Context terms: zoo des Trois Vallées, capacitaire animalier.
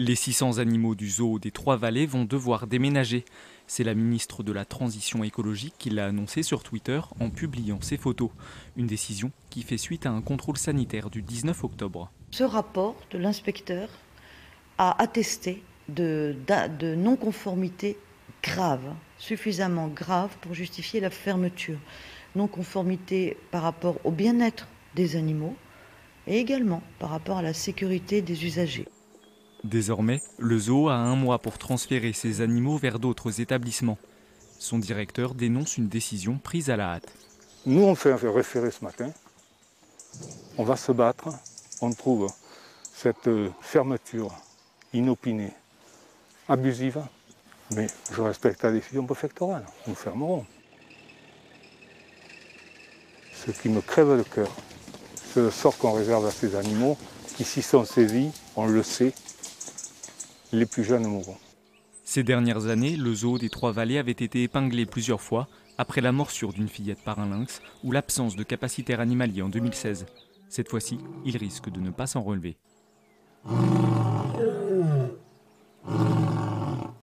Les 600 animaux du zoo des Trois Vallées vont devoir déménager. C'est la ministre de la Transition écologique qui l'a annoncé sur Twitter en publiant ses photos. Une décision qui fait suite à un contrôle sanitaire du 19 octobre. Ce rapport de l'inspecteur a attesté de non-conformité grave, suffisamment grave pour justifier la fermeture. Non-conformité par rapport au bien-être des animaux et également par rapport à la sécurité des usagers. Désormais, le zoo a 1 mois pour transférer ses animaux vers d'autres établissements. Son directeur dénonce une décision prise à la hâte. Nous, on fait un référé ce matin. On va se battre. On trouve cette fermeture inopinée, abusive. Mais je respecte la décision préfectorale. Nous fermerons. Ce qui me crève le cœur, c'est le sort qu'on réserve à ces animaux qui s'y sont saisis, on le sait. Les plus jeunes mourront. Ces dernières années, le zoo des Trois Vallées avait été épinglé plusieurs fois après la morsure d'une fillette par un lynx ou l'absence de capacitaire animalier en 2016. Cette fois-ci, il risque de ne pas s'en relever.